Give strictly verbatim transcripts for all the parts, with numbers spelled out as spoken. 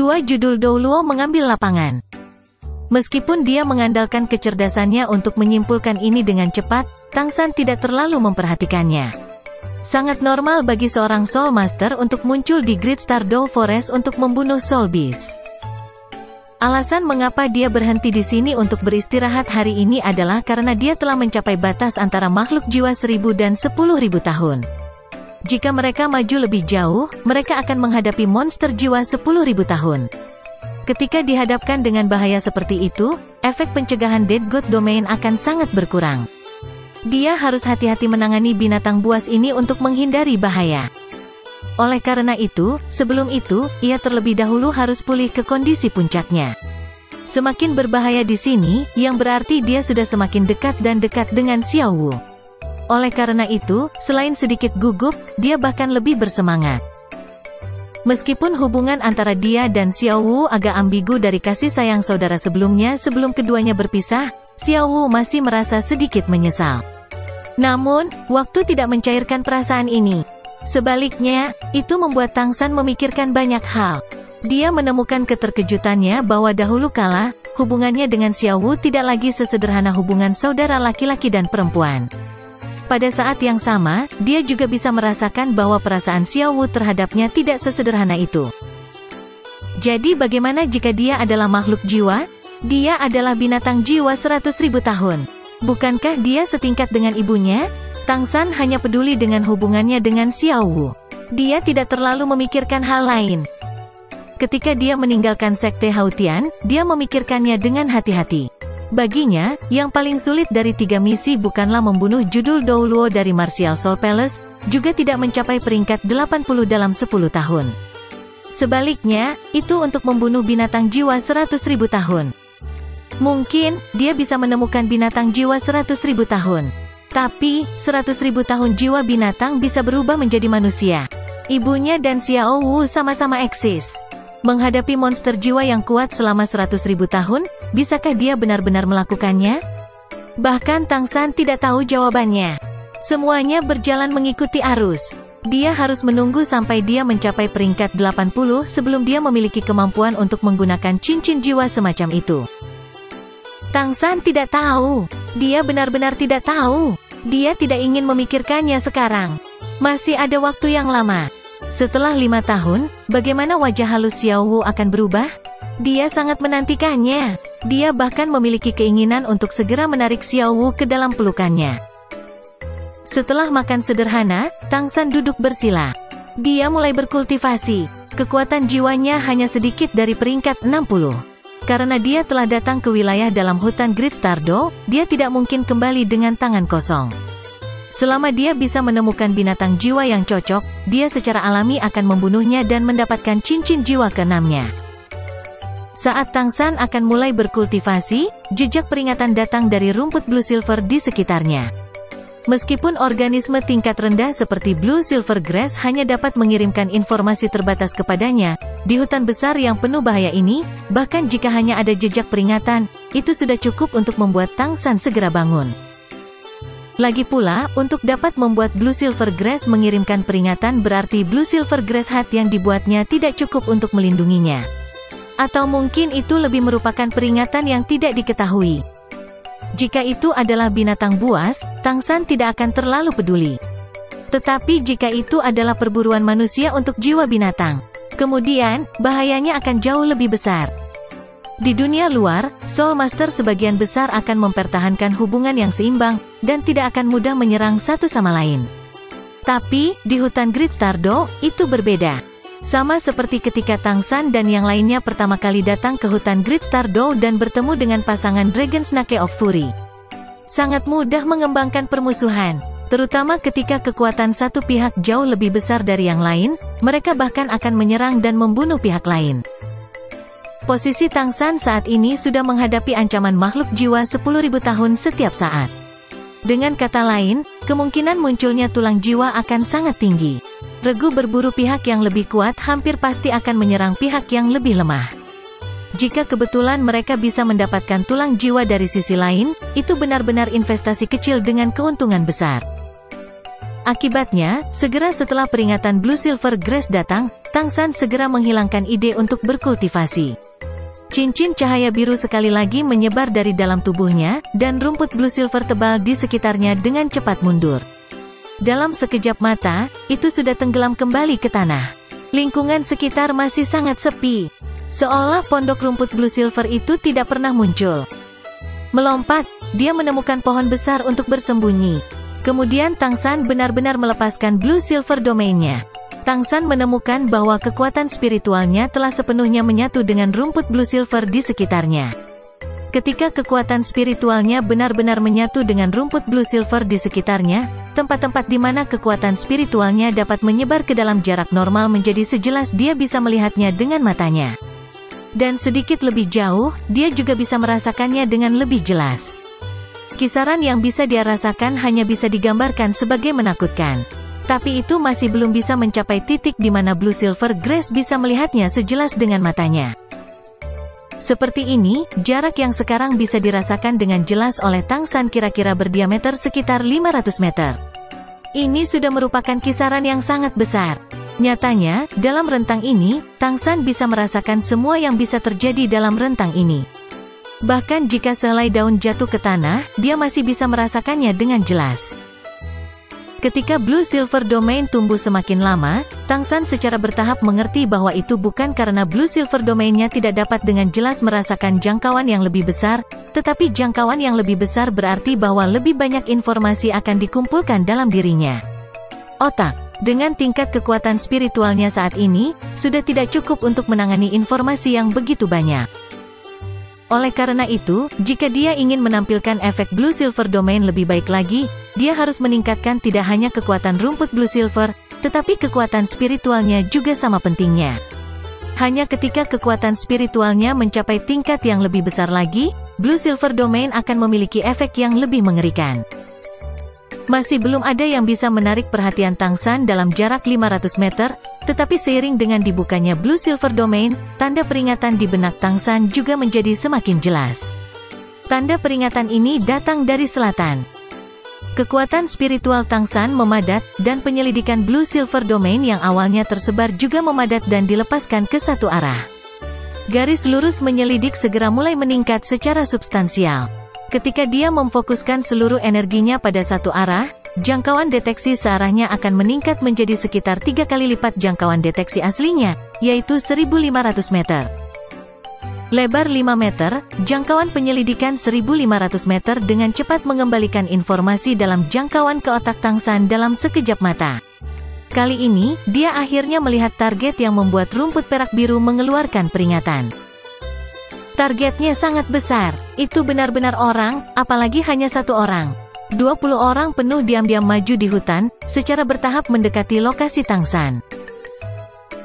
Dua judul Douluo mengambil lapangan. Meskipun dia mengandalkan kecerdasannya untuk menyimpulkan ini dengan cepat, Tang San tidak terlalu memperhatikannya. Sangat normal bagi seorang Soul Master untuk muncul di Great Star Dou Forest untuk membunuh Soul Beast. Alasan mengapa dia berhenti di sini untuk beristirahat hari ini adalah karena dia telah mencapai batas antara makhluk jiwa seribu dan sepuluh ribu tahun. Jika mereka maju lebih jauh, mereka akan menghadapi monster jiwa sepuluh ribu tahun. Ketika dihadapkan dengan bahaya seperti itu, efek pencegahan Dead God Domain akan sangat berkurang. Dia harus hati-hati menangani binatang buas ini untuk menghindari bahaya. Oleh karena itu, sebelum itu, ia terlebih dahulu harus pulih ke kondisi puncaknya. Semakin berbahaya di sini, yang berarti dia sudah semakin dekat dan dekat dengan Xiao Wu. Oleh karena itu, selain sedikit gugup, dia bahkan lebih bersemangat. Meskipun hubungan antara dia dan Xiao Wu agak ambigu dari kasih sayang saudara sebelumnya sebelum keduanya berpisah, Xiao Wu masih merasa sedikit menyesal. Namun, waktu tidak mencairkan perasaan ini. Sebaliknya, itu membuat Tang San memikirkan banyak hal. Dia menemukan keterkejutannya bahwa dahulu kala, hubungannya dengan Xiao Wu tidak lagi sesederhana hubungan saudara laki-laki dan perempuan. Pada saat yang sama, dia juga bisa merasakan bahwa perasaan Xiao Wu terhadapnya tidak sesederhana itu. Jadi bagaimana jika dia adalah makhluk jiwa? Dia adalah binatang jiwa seratus ribu tahun. Bukankah dia setingkat dengan ibunya? Tang San hanya peduli dengan hubungannya dengan Xiao Wu. Dia tidak terlalu memikirkan hal lain. Ketika dia meninggalkan sekte Haotian, dia memikirkannya dengan hati-hati. Baginya, yang paling sulit dari tiga misi bukanlah membunuh judul Douluo dari Martial Soul Palace, juga tidak mencapai peringkat delapan puluh dalam sepuluh tahun. Sebaliknya, itu untuk membunuh binatang jiwa seratus ribu tahun. Mungkin, dia bisa menemukan binatang jiwa seratus ribu tahun. Tapi, seratus ribu tahun jiwa binatang bisa berubah menjadi manusia. Ibunya dan Xiao Wu sama-sama eksis. Menghadapi monster jiwa yang kuat selama seratus ribu tahun, bisakah dia benar-benar melakukannya? Bahkan Tang San tidak tahu jawabannya. Semuanya berjalan mengikuti arus. Dia harus menunggu sampai dia mencapai peringkat delapan puluh sebelum dia memiliki kemampuan untuk menggunakan cincin jiwa semacam itu. Tang San tidak tahu. Dia benar-benar tidak tahu. Dia tidak ingin memikirkannya sekarang. Masih ada waktu yang lama. Setelah lima tahun, bagaimana wajah halus Xiao Wu akan berubah? Dia sangat menantikannya. Dia bahkan memiliki keinginan untuk segera menarik Xiao Wu ke dalam pelukannya. Setelah makan sederhana, Tang San duduk bersila. Dia mulai berkultivasi. Kekuatan jiwanya hanya sedikit dari peringkat enam puluh. Karena dia telah datang ke wilayah dalam hutan Great Star Dou, dia tidak mungkin kembali dengan tangan kosong. Selama dia bisa menemukan binatang jiwa yang cocok, dia secara alami akan membunuhnya dan mendapatkan cincin jiwa keenamnya. Saat Tang San akan mulai berkultivasi, jejak peringatan datang dari rumput Blue Silver di sekitarnya. Meskipun organisme tingkat rendah seperti Blue Silver Grass hanya dapat mengirimkan informasi terbatas kepadanya, di hutan besar yang penuh bahaya ini, bahkan jika hanya ada jejak peringatan, itu sudah cukup untuk membuat Tang San segera bangun. Lagi pula, untuk dapat membuat Blue Silver Grass mengirimkan peringatan berarti Blue Silver Grass Hat yang dibuatnya tidak cukup untuk melindunginya. Atau mungkin itu lebih merupakan peringatan yang tidak diketahui. Jika itu adalah binatang buas, Tang San tidak akan terlalu peduli. Tetapi jika itu adalah perburuan manusia untuk jiwa binatang, kemudian, bahayanya akan jauh lebih besar. Di dunia luar, Soul Master sebagian besar akan mempertahankan hubungan yang seimbang, dan tidak akan mudah menyerang satu sama lain. Tapi, di hutan Great Star Dou, itu berbeda. Sama seperti ketika Tang San dan yang lainnya pertama kali datang ke hutan Great Star Dou dan bertemu dengan pasangan Dragon Snake of Fury. Sangat mudah mengembangkan permusuhan, terutama ketika kekuatan satu pihak jauh lebih besar dari yang lain, mereka bahkan akan menyerang dan membunuh pihak lain. Posisi Tang San saat ini sudah menghadapi ancaman makhluk jiwa sepuluh ribu tahun setiap saat. Dengan kata lain, kemungkinan munculnya tulang jiwa akan sangat tinggi. Regu berburu pihak yang lebih kuat hampir pasti akan menyerang pihak yang lebih lemah. Jika kebetulan mereka bisa mendapatkan tulang jiwa dari sisi lain, itu benar-benar investasi kecil dengan keuntungan besar. Akibatnya, segera setelah peringatan Blue Silver Grass datang, Tang San segera menghilangkan ide untuk berkultivasi. Cincin cahaya biru sekali lagi menyebar dari dalam tubuhnya, dan rumput blue silver tebal di sekitarnya dengan cepat mundur. Dalam sekejap mata, itu sudah tenggelam kembali ke tanah. Lingkungan sekitar masih sangat sepi. Seolah pondok rumput blue silver itu tidak pernah muncul. Melompat, dia menemukan pohon besar untuk bersembunyi. Kemudian Tang San benar-benar melepaskan blue silver domainnya. Tang San menemukan bahwa kekuatan spiritualnya telah sepenuhnya menyatu dengan rumput blue silver di sekitarnya. Ketika kekuatan spiritualnya benar-benar menyatu dengan rumput blue silver di sekitarnya, tempat-tempat di mana kekuatan spiritualnya dapat menyebar ke dalam jarak normal menjadi sejelas dia bisa melihatnya dengan matanya. Dan sedikit lebih jauh, dia juga bisa merasakannya dengan lebih jelas. Kisaran yang bisa dia rasakan hanya bisa digambarkan sebagai menakutkan. Tapi itu masih belum bisa mencapai titik di mana Blue Silver Grass bisa melihatnya sejelas dengan matanya. Seperti ini, jarak yang sekarang bisa dirasakan dengan jelas oleh Tang San kira-kira berdiameter sekitar lima ratus meter. Ini sudah merupakan kisaran yang sangat besar. Nyatanya, dalam rentang ini, Tang San bisa merasakan semua yang bisa terjadi dalam rentang ini. Bahkan jika sehelai daun jatuh ke tanah, dia masih bisa merasakannya dengan jelas. Ketika Blue Silver Domain tumbuh semakin lama, Tang San secara bertahap mengerti bahwa itu bukan karena Blue Silver Domainnya tidak dapat dengan jelas merasakan jangkauan yang lebih besar, tetapi jangkauan yang lebih besar berarti bahwa lebih banyak informasi akan dikumpulkan dalam dirinya. Otak, dengan tingkat kekuatan spiritualnya saat ini, sudah tidak cukup untuk menangani informasi yang begitu banyak. Oleh karena itu, jika dia ingin menampilkan efek Blue Silver Domain lebih baik lagi, dia harus meningkatkan tidak hanya kekuatan rumput Blue Silver, tetapi kekuatan spiritualnya juga sama pentingnya. Hanya ketika kekuatan spiritualnya mencapai tingkat yang lebih besar lagi, Blue Silver Domain akan memiliki efek yang lebih mengerikan. Masih belum ada yang bisa menarik perhatian Tang San dalam jarak lima ratus meter, tetapi seiring dengan dibukanya Blue Silver Domain, tanda peringatan di benak Tang San juga menjadi semakin jelas. Tanda peringatan ini datang dari selatan. Kekuatan spiritual Tang San memadat, dan penyelidikan Blue Silver Domain yang awalnya tersebar juga memadat dan dilepaskan ke satu arah. Garis lurus menyelidik segera mulai meningkat secara substansial. Ketika dia memfokuskan seluruh energinya pada satu arah, jangkauan deteksi searahnya akan meningkat menjadi sekitar tiga kali lipat jangkauan deteksi aslinya, yaitu seribu lima ratus meter. Lebar lima meter, jangkauan penyelidikan seribu lima ratus meter dengan cepat mengembalikan informasi dalam jangkauan ke otak Tang San dalam sekejap mata. Kali ini, dia akhirnya melihat target yang membuat rumput perak biru mengeluarkan peringatan. Targetnya sangat besar, itu benar-benar orang, apalagi hanya satu orang. dua puluh orang penuh diam-diam maju di hutan, secara bertahap mendekati lokasi Tang San.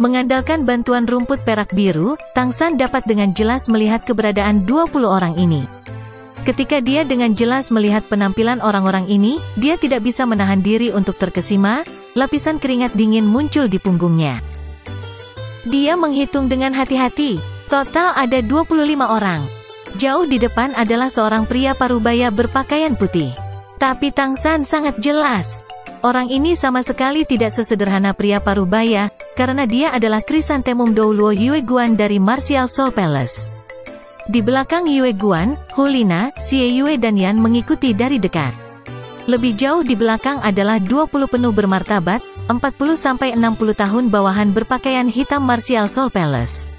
Mengandalkan bantuan rumput perak biru, Tang San dapat dengan jelas melihat keberadaan dua puluh orang ini. Ketika dia dengan jelas melihat penampilan orang-orang ini, dia tidak bisa menahan diri untuk terkesima, lapisan keringat dingin muncul di punggungnya. Dia menghitung dengan hati-hati, total ada dua puluh lima orang. Jauh di depan adalah seorang pria parubaya berpakaian putih. Tapi Tang San sangat jelas. Orang ini sama sekali tidak sesederhana pria parubaya, karena dia adalah krisantemum Douluo Yue Guan dari Martial Soul Palace. Di belakang Yue Guan, Hu Liena, Xie Yue dan Yan mengikuti dari dekat. Lebih jauh di belakang adalah dua puluh penuh bermartabat, empat puluh sampai enam puluh tahun bawahan berpakaian hitam Martial Soul Palace.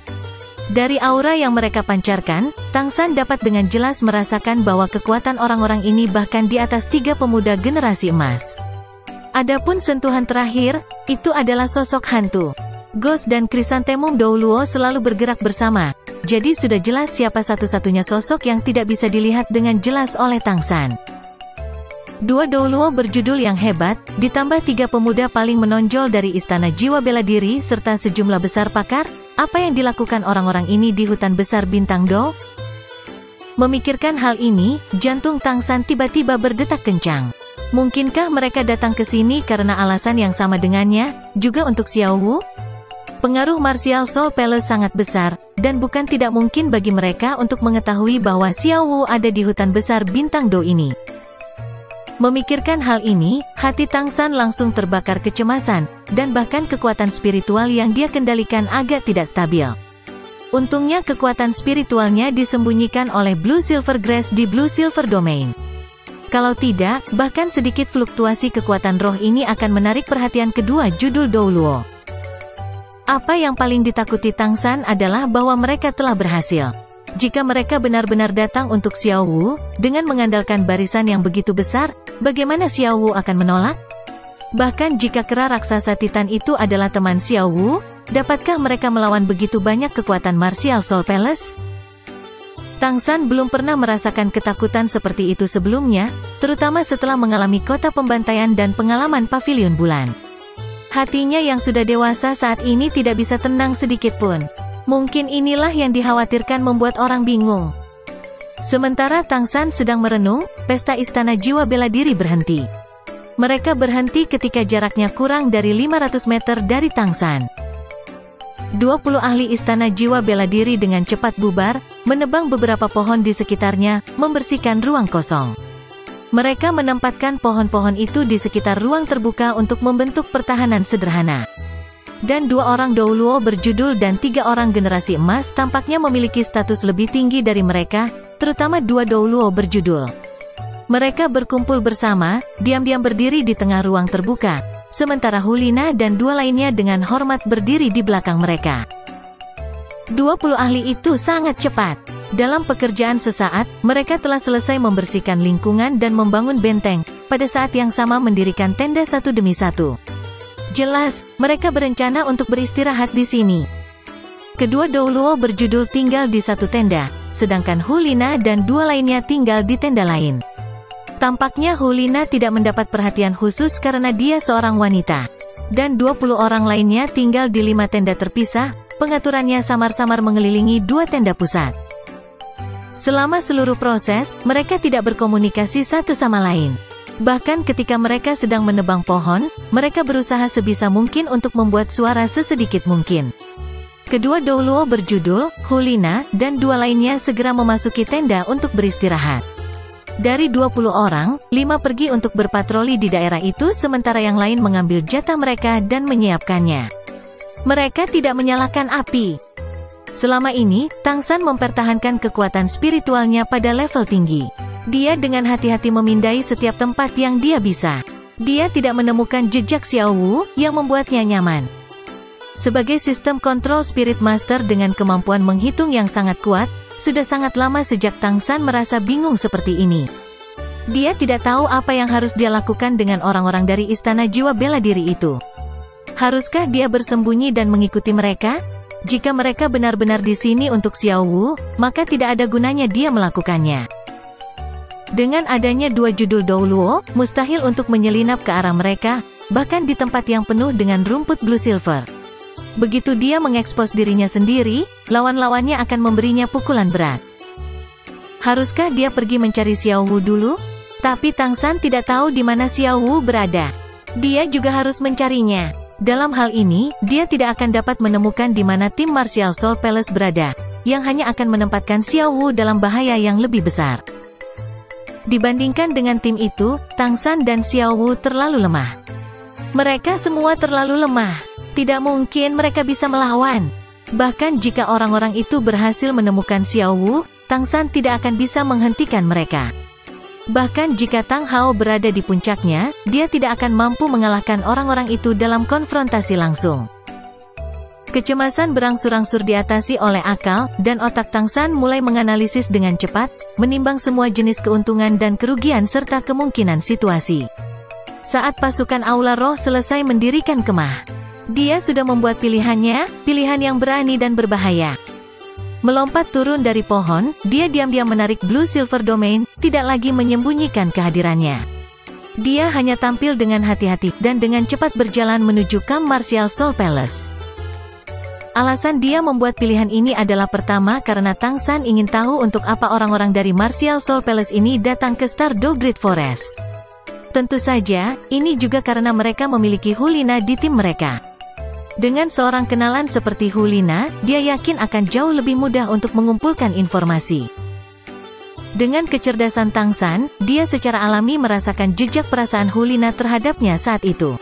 Dari aura yang mereka pancarkan, Tang San dapat dengan jelas merasakan bahwa kekuatan orang-orang ini bahkan di atas tiga pemuda generasi emas. Adapun sentuhan terakhir, itu adalah sosok hantu. Ghost dan krisantemum Douluo selalu bergerak bersama, jadi sudah jelas siapa satu-satunya sosok yang tidak bisa dilihat dengan jelas oleh Tang San. Dua Douluo berjudul yang hebat, ditambah tiga pemuda paling menonjol dari Istana Jiwa Bela Diri serta sejumlah besar pakar, apa yang dilakukan orang-orang ini di hutan besar Bintang Do? Memikirkan hal ini, jantung Tang San tiba-tiba berdetak kencang. Mungkinkah mereka datang ke sini karena alasan yang sama dengannya, juga untuk Xiao Wu? Pengaruh Martial Soul Palace sangat besar, dan bukan tidak mungkin bagi mereka untuk mengetahui bahwa Xiao Wu ada di hutan besar Bintang Do ini. Memikirkan hal ini, hati Tang San langsung terbakar kecemasan, dan bahkan kekuatan spiritual yang dia kendalikan agak tidak stabil. Untungnya kekuatan spiritualnya disembunyikan oleh Blue Silver Grass di Blue Silver Domain. Kalau tidak, bahkan sedikit fluktuasi kekuatan roh ini akan menarik perhatian kedua judul Douluo. Apa yang paling ditakuti Tang San adalah bahwa mereka telah berhasil. Jika mereka benar-benar datang untuk Xiao Wu, dengan mengandalkan barisan yang begitu besar, bagaimana Xiao Wu akan menolak? Bahkan jika kera raksasa Titan itu adalah teman Xiao Wu, dapatkah mereka melawan begitu banyak kekuatan Martial Soul Palace? Tang San belum pernah merasakan ketakutan seperti itu sebelumnya, terutama setelah mengalami kota pembantaian dan pengalaman pavilion bulan. Hatinya yang sudah dewasa saat ini tidak bisa tenang sedikit pun. Mungkin inilah yang dikhawatirkan membuat orang bingung. Sementara Tang San sedang merenung, pesta istana jiwa bela diri berhenti. Mereka berhenti ketika jaraknya kurang dari lima ratus meter dari Tang San. dua puluh ahli istana jiwa bela diri dengan cepat bubar, menebang beberapa pohon di sekitarnya, membersihkan ruang kosong. Mereka menempatkan pohon-pohon itu di sekitar ruang terbuka untuk membentuk pertahanan sederhana. Dan dua orang Douluo berjudul dan tiga orang generasi emas tampaknya memiliki status lebih tinggi dari mereka, terutama dua Douluo berjudul. Mereka berkumpul bersama, diam-diam berdiri di tengah ruang terbuka, sementara Hu Liena dan dua lainnya dengan hormat berdiri di belakang mereka. dua puluh ahli itu sangat cepat. Dalam pekerjaan sesaat, mereka telah selesai membersihkan lingkungan dan membangun benteng, pada saat yang sama mendirikan tenda satu demi satu. Jelas, mereka berencana untuk beristirahat di sini. Kedua Douluo berjudul tinggal di satu tenda, sedangkan Hu Liena dan dua lainnya tinggal di tenda lain. Tampaknya Hu Liena tidak mendapat perhatian khusus karena dia seorang wanita. Dan dua puluh orang lainnya tinggal di lima tenda terpisah, pengaturannya samar-samar mengelilingi dua tenda pusat. Selama seluruh proses, mereka tidak berkomunikasi satu sama lain. Bahkan ketika mereka sedang menebang pohon, mereka berusaha sebisa mungkin untuk membuat suara sesedikit mungkin. Kedua Douluo berjudul, Hu Liena, dan dua lainnya segera memasuki tenda untuk beristirahat. Dari dua puluh orang, lima pergi untuk berpatroli di daerah itu sementara yang lain mengambil jatah mereka dan menyiapkannya. Mereka tidak menyalakan api. Selama ini, Tang San mempertahankan kekuatan spiritualnya pada level tinggi. Dia dengan hati-hati memindai setiap tempat yang dia bisa. Dia tidak menemukan jejak Xiao Wu yang membuatnya nyaman. Sebagai sistem kontrol Spirit Master dengan kemampuan menghitung yang sangat kuat, sudah sangat lama sejak Tang San merasa bingung seperti ini. Dia tidak tahu apa yang harus dia lakukan dengan orang-orang dari Istana Jiwa Bela Diri itu. Haruskah dia bersembunyi dan mengikuti mereka? Jika mereka benar-benar di sini untuk Xiao Wu, maka tidak ada gunanya dia melakukannya. Dengan adanya dua judul Douluo, mustahil untuk menyelinap ke arah mereka, bahkan di tempat yang penuh dengan rumput Blue Silver. Begitu dia mengekspos dirinya sendiri, lawan-lawannya akan memberinya pukulan berat. Haruskah dia pergi mencari Xiao Wu dulu? Tapi Tang San tidak tahu di mana Xiao Wu berada. Dia juga harus mencarinya. Dalam hal ini, dia tidak akan dapat menemukan di mana tim Martial Soul Palace berada, yang hanya akan menempatkan Xiao Wu dalam bahaya yang lebih besar. Dibandingkan dengan tim itu, Tang San dan Xiao Wu terlalu lemah. Mereka semua terlalu lemah. Tidak mungkin mereka bisa melawan. Bahkan jika orang-orang itu berhasil menemukan Xiao Wu, Tang San tidak akan bisa menghentikan mereka. Bahkan jika Tang Hao berada di puncaknya, dia tidak akan mampu mengalahkan orang-orang itu dalam konfrontasi langsung. Kecemasan berangsur-angsur diatasi oleh akal, dan otak Tang San mulai menganalisis dengan cepat, menimbang semua jenis keuntungan dan kerugian serta kemungkinan situasi. Saat pasukan Aula Roh selesai mendirikan kemah, dia sudah membuat pilihannya, pilihan yang berani dan berbahaya. Melompat turun dari pohon, dia diam-diam menarik Blue Silver Domain, tidak lagi menyembunyikan kehadirannya. Dia hanya tampil dengan hati-hati, dan dengan cepat berjalan menuju Camp Martial Soul Palace. Alasan dia membuat pilihan ini adalah pertama karena Tang San ingin tahu untuk apa orang-orang dari Martial Soul Palace ini datang ke Star Dou Great Forest. Tentu saja, ini juga karena mereka memiliki Hu Liena di tim mereka. Dengan seorang kenalan seperti Hu Liena, dia yakin akan jauh lebih mudah untuk mengumpulkan informasi. Dengan kecerdasan Tang San, dia secara alami merasakan jejak perasaan Hu Liena terhadapnya saat itu.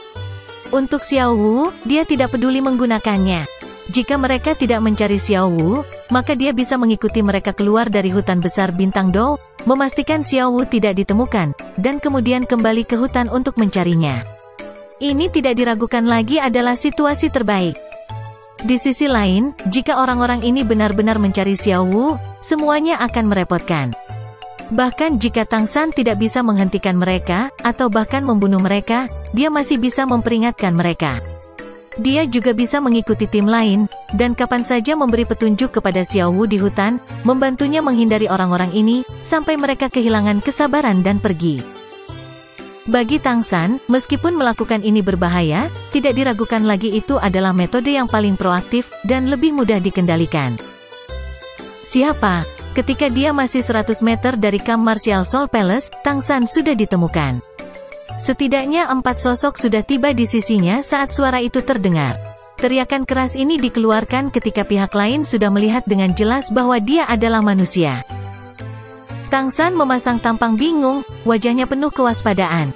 Untuk Xiao Wu, dia tidak peduli menggunakannya. Jika mereka tidak mencari Xiao Wu, maka dia bisa mengikuti mereka keluar dari hutan besar Bintang Dou, memastikan Xiao Wu tidak ditemukan, dan kemudian kembali ke hutan untuk mencarinya. Ini tidak diragukan lagi adalah situasi terbaik. Di sisi lain, jika orang-orang ini benar-benar mencari Xiao Wu, semuanya akan merepotkan. Bahkan jika Tang San tidak bisa menghentikan mereka, atau bahkan membunuh mereka, dia masih bisa memperingatkan mereka. Dia juga bisa mengikuti tim lain, dan kapan saja memberi petunjuk kepada Xiao Wu di hutan, membantunya menghindari orang-orang ini, sampai mereka kehilangan kesabaran dan pergi. Bagi Tang San, meskipun melakukan ini berbahaya, tidak diragukan lagi itu adalah metode yang paling proaktif, dan lebih mudah dikendalikan. Siapa? Ketika dia masih seratus meter dari kamp Martial Soul Palace, Tang San sudah ditemukan. Setidaknya empat sosok sudah tiba di sisinya saat suara itu terdengar. Teriakan keras ini dikeluarkan ketika pihak lain sudah melihat dengan jelas bahwa dia adalah manusia. Tang San memasang tampang bingung, wajahnya penuh kewaspadaan.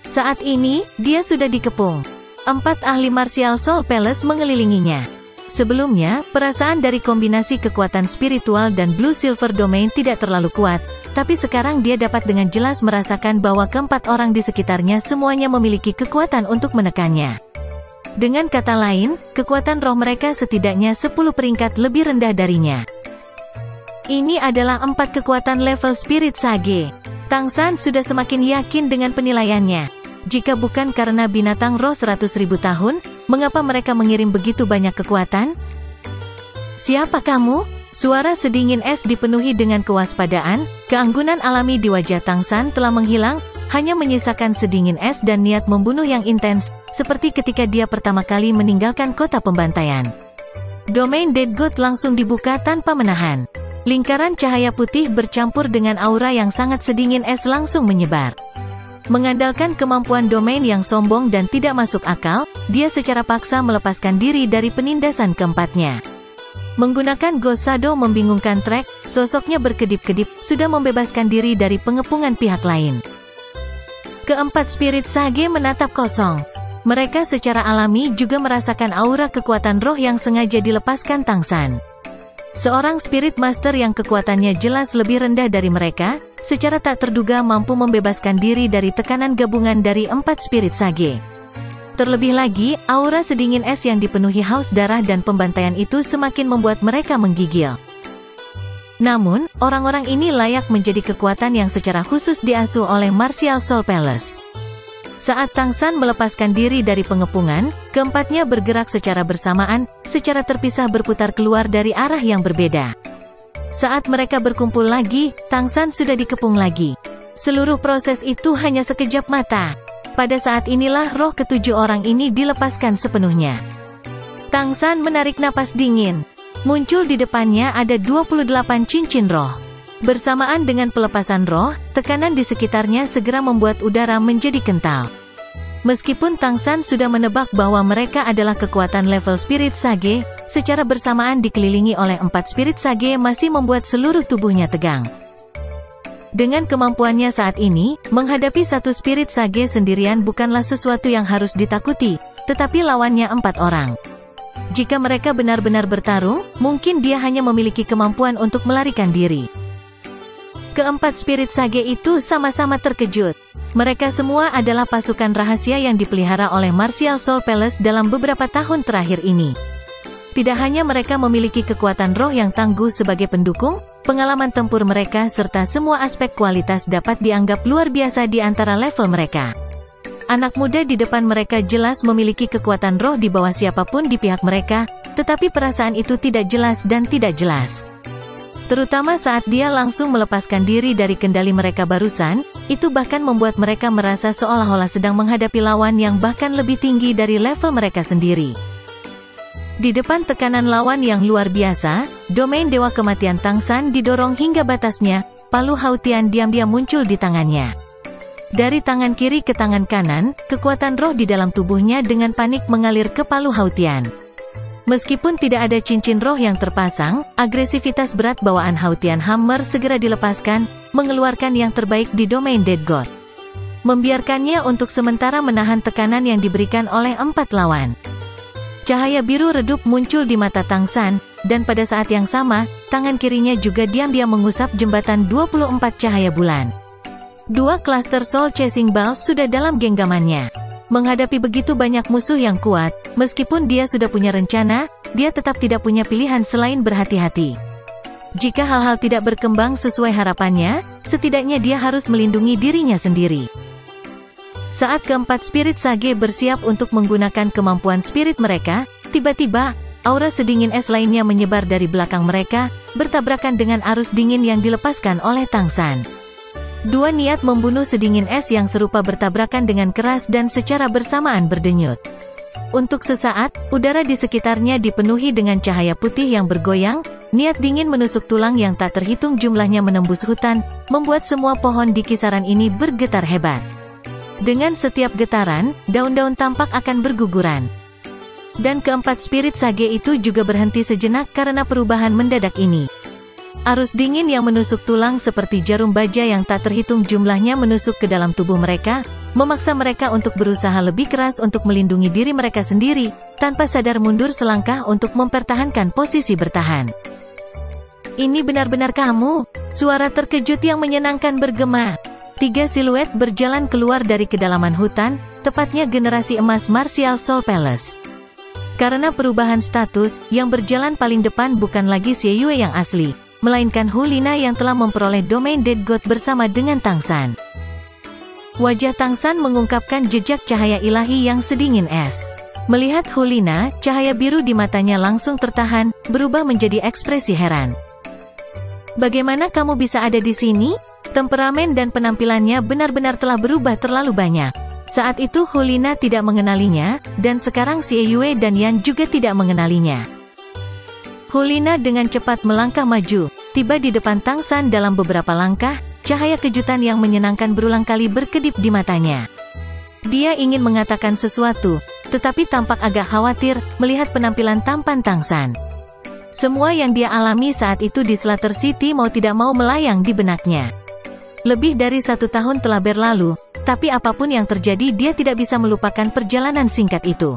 Saat ini, dia sudah dikepung. Empat ahli Martial Soul Palace mengelilinginya. Sebelumnya, perasaan dari kombinasi kekuatan spiritual dan Blue Silver Domain tidak terlalu kuat, tapi sekarang dia dapat dengan jelas merasakan bahwa keempat orang di sekitarnya semuanya memiliki kekuatan untuk menekannya. Dengan kata lain, kekuatan roh mereka setidaknya sepuluh peringkat lebih rendah darinya. Ini adalah empat kekuatan level Spirit Sage. Tang San sudah semakin yakin dengan penilaiannya. Jika bukan karena binatang roh seratus ribu tahun, mengapa mereka mengirim begitu banyak kekuatan? Siapa kamu? Suara sedingin es dipenuhi dengan kewaspadaan, keanggunan alami di wajah Tang San telah menghilang, hanya menyisakan sedingin es dan niat membunuh yang intens, seperti ketika dia pertama kali meninggalkan kota pembantaian. Domain Dead God langsung dibuka tanpa menahan. Lingkaran cahaya putih bercampur dengan aura yang sangat sedingin es langsung menyebar. Mengandalkan kemampuan domain yang sombong dan tidak masuk akal, dia secara paksa melepaskan diri dari penindasan keempatnya. Menggunakan Gosado membingungkan trek, sosoknya berkedip-kedip, sudah membebaskan diri dari pengepungan pihak lain. Keempat Spirit Sage menatap kosong. Mereka secara alami juga merasakan aura kekuatan roh yang sengaja dilepaskan Tang San. Seorang Spirit Master yang kekuatannya jelas lebih rendah dari mereka, secara tak terduga mampu membebaskan diri dari tekanan gabungan dari empat Spirit Sage. Terlebih lagi, aura sedingin es yang dipenuhi haus darah dan pembantaian itu semakin membuat mereka menggigil. Namun, orang-orang ini layak menjadi kekuatan yang secara khusus diasuh oleh Martial Soul Palace. Saat Tang San melepaskan diri dari pengepungan, keempatnya bergerak secara bersamaan, secara terpisah berputar keluar dari arah yang berbeda. Saat mereka berkumpul lagi, Tang San sudah dikepung lagi. Seluruh proses itu hanya sekejap mata. Pada saat inilah roh ketujuh orang ini dilepaskan sepenuhnya. Tang San menarik napas dingin. Muncul di depannya ada dua puluh delapan cincin roh. Bersamaan dengan pelepasan roh, tekanan di sekitarnya segera membuat udara menjadi kental. Meskipun Tang San sudah menebak bahwa mereka adalah kekuatan level Spirit Sage, secara bersamaan dikelilingi oleh empat Spirit Sage masih membuat seluruh tubuhnya tegang. Dengan kemampuannya saat ini, menghadapi satu Spirit Sage sendirian bukanlah sesuatu yang harus ditakuti, tetapi lawannya empat orang. Jika mereka benar-benar bertarung, mungkin dia hanya memiliki kemampuan untuk melarikan diri. Keempat Spirit Sage itu sama-sama terkejut. Mereka semua adalah pasukan rahasia yang dipelihara oleh Martial Soul Palace dalam beberapa tahun terakhir ini. Tidak hanya mereka memiliki kekuatan roh yang tangguh sebagai pendukung, pengalaman tempur mereka serta semua aspek kualitas dapat dianggap luar biasa di antara level mereka. Anak muda di depan mereka jelas memiliki kekuatan roh di bawah siapapun di pihak mereka, tetapi perasaan itu tidak jelas dan tidak jelas. Terutama saat dia langsung melepaskan diri dari kendali mereka barusan, itu bahkan membuat mereka merasa seolah-olah sedang menghadapi lawan yang bahkan lebih tinggi dari level mereka sendiri. Di depan tekanan lawan yang luar biasa, domain Dewa Kematian Tang San didorong hingga batasnya, palu Haotian diam-diam muncul di tangannya. Dari tangan kiri ke tangan kanan, kekuatan roh di dalam tubuhnya dengan panik mengalir ke palu Haotian. Meskipun tidak ada cincin roh yang terpasang, agresivitas berat bawaan Haotian Hammer segera dilepaskan, mengeluarkan yang terbaik di domain Dead God. Membiarkannya untuk sementara menahan tekanan yang diberikan oleh empat lawan. Cahaya biru redup muncul di mata Tang San, dan pada saat yang sama, tangan kirinya juga diam-diam mengusap jembatan dua puluh empat cahaya bulan. Dua klaster Soul Chasing Balls sudah dalam genggamannya. Menghadapi begitu banyak musuh yang kuat, meskipun dia sudah punya rencana, dia tetap tidak punya pilihan selain berhati-hati. Jika hal-hal tidak berkembang sesuai harapannya, setidaknya dia harus melindungi dirinya sendiri. Saat keempat Spirit Sage bersiap untuk menggunakan kemampuan spirit mereka, tiba-tiba, aura sedingin es lainnya menyebar dari belakang mereka, bertabrakan dengan arus dingin yang dilepaskan oleh Tang San. Dua niat membunuh sedingin es yang serupa bertabrakan dengan keras dan secara bersamaan berdenyut. Untuk sesaat, udara di sekitarnya dipenuhi dengan cahaya putih yang bergoyang, niat dingin menusuk tulang yang tak terhitung jumlahnya menembus hutan, membuat semua pohon di kisaran ini bergetar hebat. Dengan setiap getaran, daun-daun tampak akan berguguran. Dan keempat Spirit Sage itu juga berhenti sejenak karena perubahan mendadak ini. Arus dingin yang menusuk tulang seperti jarum baja yang tak terhitung jumlahnya menusuk ke dalam tubuh mereka, memaksa mereka untuk berusaha lebih keras untuk melindungi diri mereka sendiri, tanpa sadar mundur selangkah untuk mempertahankan posisi bertahan. Ini benar-benar kamu? Suara terkejut yang menyenangkan bergema. Tiga siluet berjalan keluar dari kedalaman hutan, tepatnya generasi emas Martial Soul Palace. Karena perubahan status, yang berjalan paling depan bukan lagi Xie Yue yang asli, melainkan Hu Liena yang telah memperoleh domain Dead God bersama dengan Tang San. Wajah Tang San mengungkapkan jejak cahaya ilahi yang sedingin es. Melihat Hu Liena, cahaya biru di matanya langsung tertahan, berubah menjadi ekspresi heran. Bagaimana kamu bisa ada di sini? Temperamen dan penampilannya benar-benar telah berubah terlalu banyak. Saat itu Hu Liena tidak mengenalinya, dan sekarang Xie Yue dan Yan juga tidak mengenalinya. Hu Liena dengan cepat melangkah maju, tiba di depan Tang San dalam beberapa langkah, cahaya kejutan yang menyenangkan berulang kali berkedip di matanya. Dia ingin mengatakan sesuatu, tetapi tampak agak khawatir, melihat penampilan tampan Tang San. Semua yang dia alami saat itu di Slater City mau tidak mau melayang di benaknya. Lebih dari satu tahun telah berlalu, tapi apapun yang terjadi dia tidak bisa melupakan perjalanan singkat itu.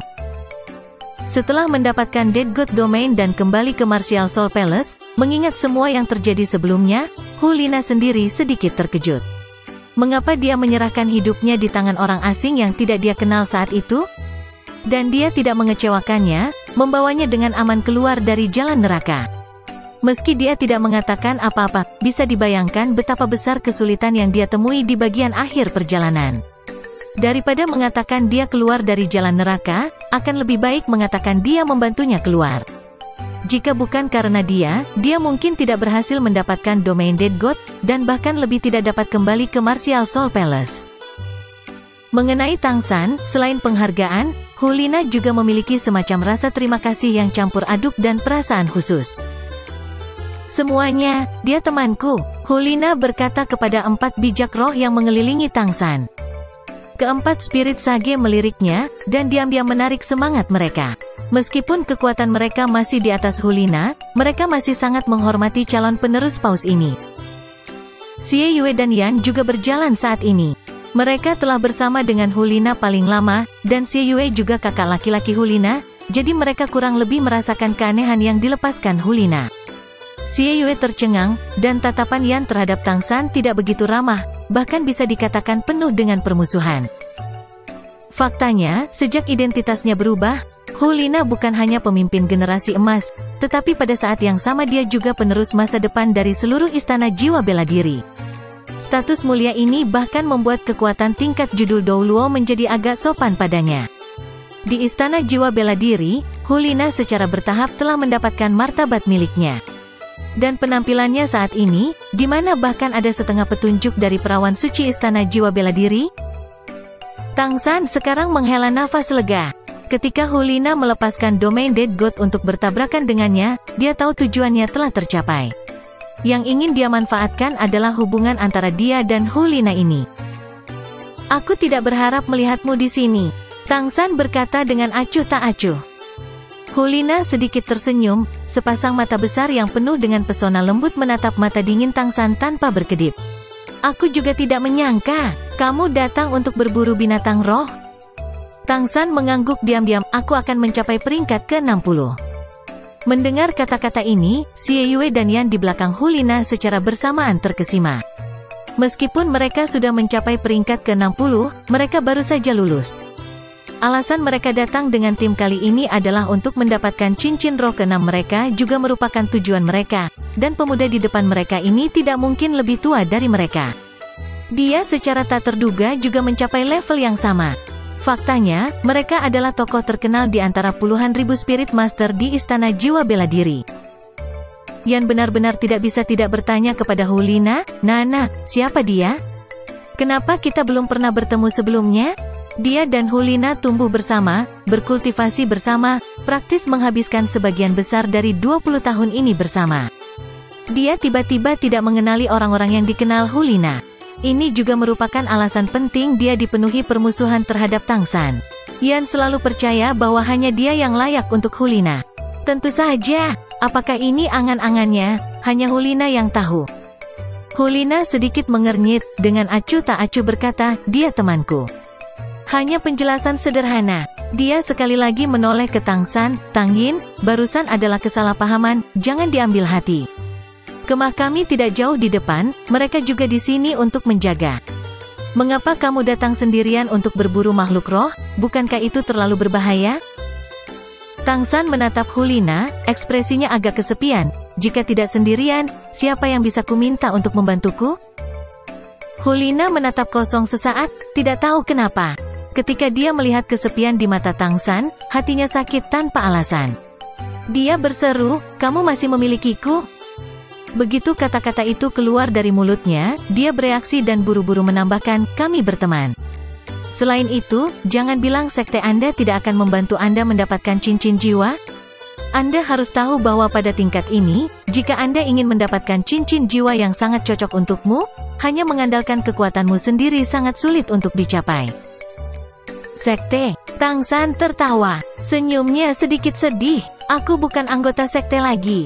Setelah mendapatkan Dead God Domain dan kembali ke Martial Soul Palace, mengingat semua yang terjadi sebelumnya, Hu Liena sendiri sedikit terkejut. Mengapa dia menyerahkan hidupnya di tangan orang asing yang tidak dia kenal saat itu? Dan dia tidak mengecewakannya, membawanya dengan aman keluar dari jalan neraka. Meski dia tidak mengatakan apa-apa, bisa dibayangkan betapa besar kesulitan yang dia temui di bagian akhir perjalanan. Daripada mengatakan dia keluar dari jalan neraka, akan lebih baik mengatakan dia membantunya keluar. Jika bukan karena dia, dia mungkin tidak berhasil mendapatkan domain Dead God, dan bahkan lebih tidak dapat kembali ke Martial Soul Palace. Mengenai Tang San, selain penghargaan, Hu Liena juga memiliki semacam rasa terima kasih yang campur aduk dan perasaan khusus. Semuanya, dia temanku, Hu Liena berkata kepada empat bijak roh yang mengelilingi Tang San. Keempat Spirit Sage meliriknya, dan diam-diam menarik semangat mereka. Meskipun kekuatan mereka masih di atas Hu Liena, mereka masih sangat menghormati calon penerus paus ini. Xie Yue dan Yan juga berjalan saat ini. Mereka telah bersama dengan Hu Liena paling lama, dan Xie Yue juga kakak laki-laki Hu Liena, jadi mereka kurang lebih merasakan keanehan yang dilepaskan Hu Liena. Xie Yue tercengang, dan tatapan Yan terhadap Tang San tidak begitu ramah, bahkan bisa dikatakan penuh dengan permusuhan. Faktanya, sejak identitasnya berubah, Hu Liena bukan hanya pemimpin generasi emas, tetapi pada saat yang sama dia juga penerus masa depan dari seluruh istana jiwa bela diri. Status mulia ini bahkan membuat kekuatan tingkat judul Douluo menjadi agak sopan padanya. Di istana jiwa bela diri, Hu Liena secara bertahap telah mendapatkan martabat miliknya. Dan penampilannya saat ini, di mana bahkan ada setengah petunjuk dari perawan suci istana jiwa bela diri? Tang San sekarang menghela nafas lega. Ketika Hu Liena melepaskan domain Dead God untuk bertabrakan dengannya, dia tahu tujuannya telah tercapai. Yang ingin dia manfaatkan adalah hubungan antara dia dan Hu Liena ini. Aku tidak berharap melihatmu di sini, Tang San berkata dengan acuh tak acuh. Hu Liena sedikit tersenyum, sepasang mata besar yang penuh dengan pesona lembut menatap mata dingin Tang San tanpa berkedip. Aku juga tidak menyangka, kamu datang untuk berburu binatang roh. Tang San mengangguk diam-diam, aku akan mencapai peringkat ke enam puluh. Mendengar kata-kata ini, Xie Yue dan Yan di belakang Hu Liena secara bersamaan terkesima. Meskipun mereka sudah mencapai peringkat ke enam puluh, mereka baru saja lulus. Alasan mereka datang dengan tim kali ini adalah untuk mendapatkan cincin roh keenam mereka juga merupakan tujuan mereka, dan pemuda di depan mereka ini tidak mungkin lebih tua dari mereka. Dia secara tak terduga juga mencapai level yang sama. Faktanya, mereka adalah tokoh terkenal di antara puluhan ribu Spirit Master di Istana Jiwa Bela Diri. Yan benar-benar tidak bisa tidak bertanya kepada Hu Liena, Nana, siapa dia? Kenapa kita belum pernah bertemu sebelumnya? Dia dan Hu Liena tumbuh bersama, berkultivasi bersama, praktis menghabiskan sebagian besar dari dua puluh tahun ini bersama. Dia tiba-tiba tidak mengenali orang-orang yang dikenal Hu Liena. Ini juga merupakan alasan penting dia dipenuhi permusuhan terhadap Tang San. Yan selalu percaya bahwa hanya dia yang layak untuk Hu Liena. Tentu saja, apakah ini angan-angannya, hanya Hu Liena yang tahu. Hu Liena sedikit mengernyit, dengan acuh tak acuh berkata, dia temanku. Hanya penjelasan sederhana. Dia sekali lagi menoleh ke Tang San, Tang Yin, barusan adalah kesalahpahaman, jangan diambil hati. Kemah kami tidak jauh di depan, mereka juga di sini untuk menjaga. Mengapa kamu datang sendirian untuk berburu makhluk roh, bukankah itu terlalu berbahaya? Tang San menatap Hu Liena, ekspresinya agak kesepian, jika tidak sendirian, siapa yang bisa kuminta untuk membantuku? Hu Liena menatap kosong sesaat, tidak tahu kenapa. Ketika dia melihat kesepian di mata Tang San, hatinya sakit tanpa alasan. Dia berseru, kamu masih memilikiku? Begitu kata-kata itu keluar dari mulutnya, dia bereaksi dan buru-buru menambahkan, kami berteman. Selain itu, jangan bilang sekte Anda tidak akan membantu Anda mendapatkan cincin jiwa. Anda harus tahu bahwa pada tingkat ini, jika Anda ingin mendapatkan cincin jiwa yang sangat cocok untukmu, hanya mengandalkan kekuatanmu sendiri sangat sulit untuk dicapai. Sekte, Tang San tertawa, senyumnya sedikit sedih, aku bukan anggota sekte lagi.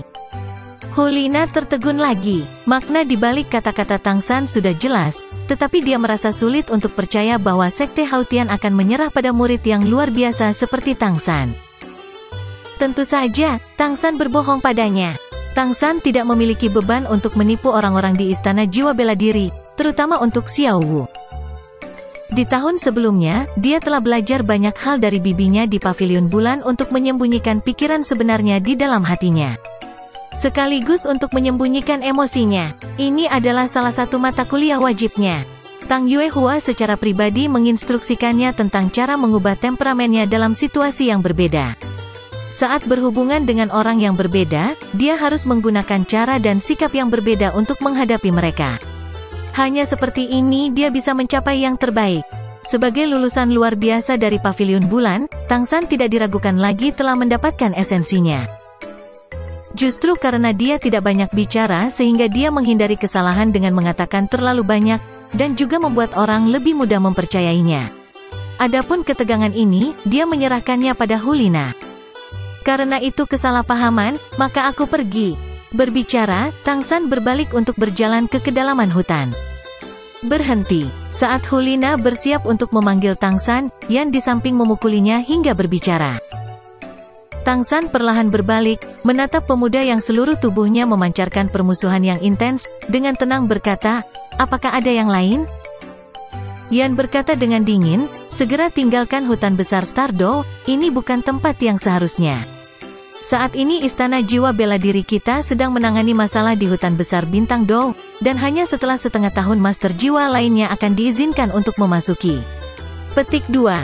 Hu Liena tertegun lagi, makna dibalik kata-kata Tang San sudah jelas, tetapi dia merasa sulit untuk percaya bahwa sekte Haotian akan menyerah pada murid yang luar biasa seperti Tang San. Tentu saja, Tang San berbohong padanya. Tang San tidak memiliki beban untuk menipu orang-orang di Istana Jiwa Bela Diri, terutama untuk Xiao Wu. Di tahun sebelumnya, dia telah belajar banyak hal dari bibinya di Paviliun Bulan untuk menyembunyikan pikiran sebenarnya di dalam hatinya. Sekaligus untuk menyembunyikan emosinya. Ini adalah salah satu mata kuliah wajibnya. Tang Yuehua secara pribadi menginstruksikannya tentang cara mengubah temperamennya dalam situasi yang berbeda. Saat berhubungan dengan orang yang berbeda, dia harus menggunakan cara dan sikap yang berbeda untuk menghadapi mereka. Hanya seperti ini dia bisa mencapai yang terbaik. Sebagai lulusan luar biasa dari Paviliun Bulan, Tang San tidak diragukan lagi telah mendapatkan esensinya. Justru karena dia tidak banyak bicara sehingga dia menghindari kesalahan dengan mengatakan terlalu banyak, dan juga membuat orang lebih mudah mempercayainya. Adapun ketegangan ini, dia menyerahkannya pada Hu Liena. Karena itu kesalahpahaman, maka aku pergi. Berbicara, Tang San berbalik untuk berjalan ke kedalaman hutan. Berhenti. Saat Hu Liena bersiap untuk memanggil Tang San, Yan di samping memukulinya hingga berbicara. Tang San perlahan berbalik, menatap pemuda yang seluruh tubuhnya memancarkan permusuhan yang intens, dengan tenang berkata, "Apakah ada yang lain?" Yan berkata dengan dingin, "Segera tinggalkan hutan besar Star Dou, ini bukan tempat yang seharusnya. Saat ini Istana Jiwa Bela Diri kita sedang menangani masalah di hutan besar Bintang Dou, dan hanya setelah setengah tahun Master Jiwa lainnya akan diizinkan untuk memasuki. Petik dua.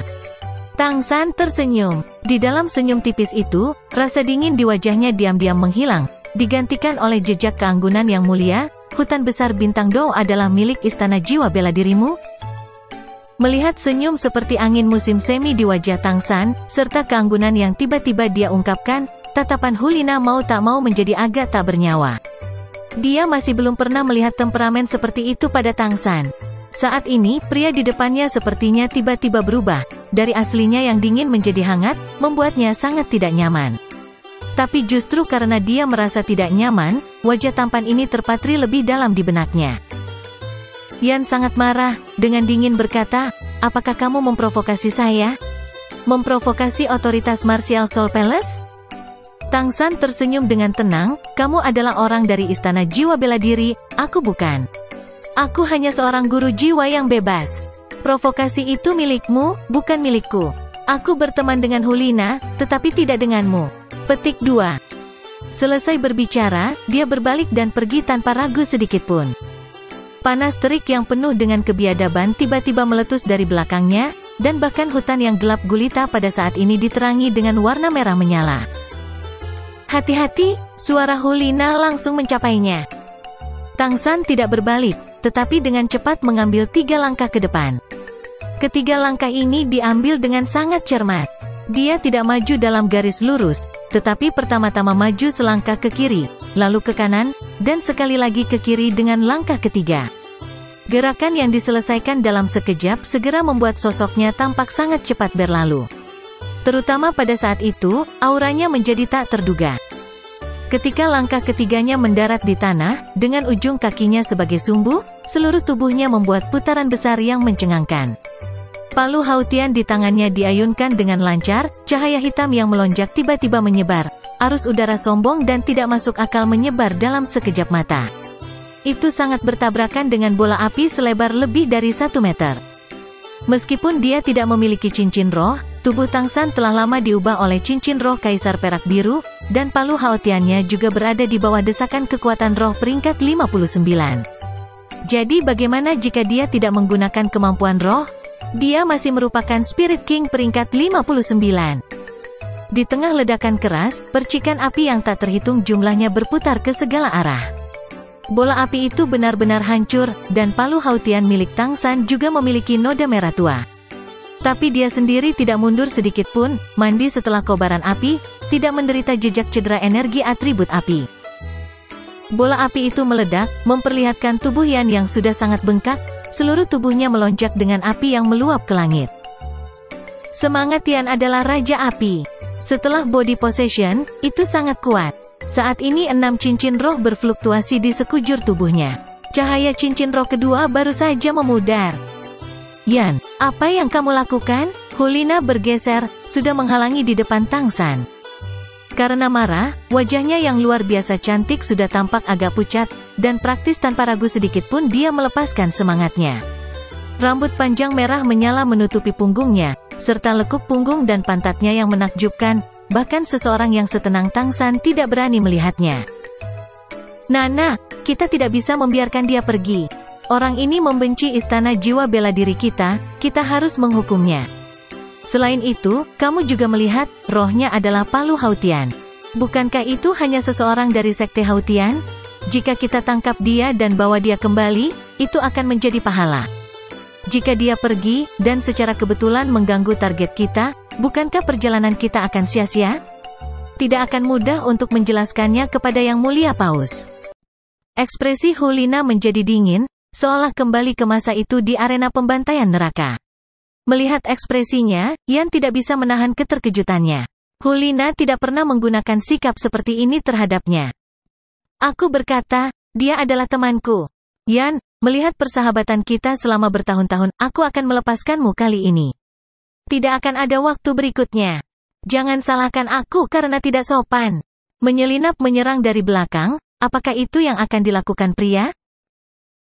Tang San tersenyum. Di dalam senyum tipis itu, rasa dingin di wajahnya diam-diam menghilang, digantikan oleh jejak keanggunan yang mulia, hutan besar Bintang Dou adalah milik Istana Jiwa Bela Dirimu? Melihat senyum seperti angin musim semi di wajah Tang San, serta keanggunan yang tiba-tiba dia ungkapkan, tatapan Hu Liena mau tak mau menjadi agak tak bernyawa. Dia masih belum pernah melihat temperamen seperti itu pada Tang San. Saat ini, pria di depannya sepertinya tiba-tiba berubah, dari aslinya yang dingin menjadi hangat, membuatnya sangat tidak nyaman. Tapi justru karena dia merasa tidak nyaman, wajah tampan ini terpatri lebih dalam di benaknya. Yan sangat marah, dengan dingin berkata, "Apakah kamu memprovokasi saya? Memprovokasi otoritas Martial Soul Palace?" Tang San tersenyum dengan tenang, "Kamu adalah orang dari Istana Jiwa Bela Diri, aku bukan. Aku hanya seorang guru jiwa yang bebas. Provokasi itu milikmu, bukan milikku. Aku berteman dengan Hu Liena, tetapi tidak denganmu." Petik dua. Selesai berbicara, dia berbalik dan pergi tanpa ragu sedikitpun. Panas terik yang penuh dengan kebiadaban tiba-tiba meletus dari belakangnya, dan bahkan hutan yang gelap gulita pada saat ini diterangi dengan warna merah menyala. "Hati-hati," suara Hu Liena langsung mencapainya. Tang San tidak berbalik, tetapi dengan cepat mengambil tiga langkah ke depan. Ketiga langkah ini diambil dengan sangat cermat. Dia tidak maju dalam garis lurus, tetapi pertama-tama maju selangkah ke kiri, lalu ke kanan, dan sekali lagi ke kiri dengan langkah ketiga. Gerakan yang diselesaikan dalam sekejap segera membuat sosoknya tampak sangat cepat berlalu. Terutama pada saat itu, auranya menjadi tak terduga. Ketika langkah ketiganya mendarat di tanah, dengan ujung kakinya sebagai sumbu, seluruh tubuhnya membuat putaran besar yang mencengangkan. Palu Haotian di tangannya diayunkan dengan lancar, cahaya hitam yang melonjak tiba-tiba menyebar. Arus udara sombong dan tidak masuk akal menyebar dalam sekejap mata. Itu sangat bertabrakan dengan bola api selebar lebih dari satu meter. Meskipun dia tidak memiliki cincin roh, tubuh Tang San telah lama diubah oleh cincin roh Kaisar Perak Biru, dan palu Haotiannya juga berada di bawah desakan kekuatan roh peringkat lima puluh sembilan. Jadi bagaimana jika dia tidak menggunakan kemampuan roh? Dia masih merupakan Spirit King peringkat lima puluh sembilan. Di tengah ledakan keras, percikan api yang tak terhitung jumlahnya berputar ke segala arah. Bola api itu benar-benar hancur, dan palu Haotian milik Tang San juga memiliki noda merah tua. Tapi dia sendiri tidak mundur sedikitpun, mandi setelah kobaran api, tidak menderita jejak cedera energi atribut api. Bola api itu meledak, memperlihatkan tubuh Yan yang sudah sangat bengkak. Seluruh tubuhnya melonjak dengan api yang meluap ke langit. Semangat Yan adalah Raja Api. Setelah body possession, itu sangat kuat. Saat ini enam cincin roh berfluktuasi di sekujur tubuhnya. Cahaya cincin roh kedua baru saja memudar. "Yan, apa yang kamu lakukan?" Hu Liena bergeser, sudah menghalangi di depan Tang San. Karena marah, wajahnya yang luar biasa cantik sudah tampak agak pucat, dan praktis tanpa ragu sedikit pun dia melepaskan semangatnya. Rambut panjang merah menyala menutupi punggungnya, serta lekuk punggung dan pantatnya yang menakjubkan, bahkan seseorang yang setenang Tang San tidak berani melihatnya. "Nana, kita tidak bisa membiarkan dia pergi. Orang ini membenci Istana Jiwa Bela Diri kita, kita harus menghukumnya. Selain itu, kamu juga melihat, rohnya adalah palu Haotian. Bukankah itu hanya seseorang dari sekte Haotian? Jika kita tangkap dia dan bawa dia kembali, itu akan menjadi pahala. Jika dia pergi, dan secara kebetulan mengganggu target kita, bukankah perjalanan kita akan sia-sia? Tidak akan mudah untuk menjelaskannya kepada Yang Mulia Paus." Ekspresi Hu Liena menjadi dingin, seolah kembali ke masa itu di arena pembantaian neraka. Melihat ekspresinya, Yan tidak bisa menahan keterkejutannya. Hu Liena tidak pernah menggunakan sikap seperti ini terhadapnya. "Aku berkata, dia adalah temanku. Yan, melihat persahabatan kita selama bertahun-tahun, aku akan melepaskanmu kali ini. Tidak akan ada waktu berikutnya. Jangan salahkan aku karena tidak sopan." Menyelinap menyerang dari belakang, apakah itu yang akan dilakukan pria?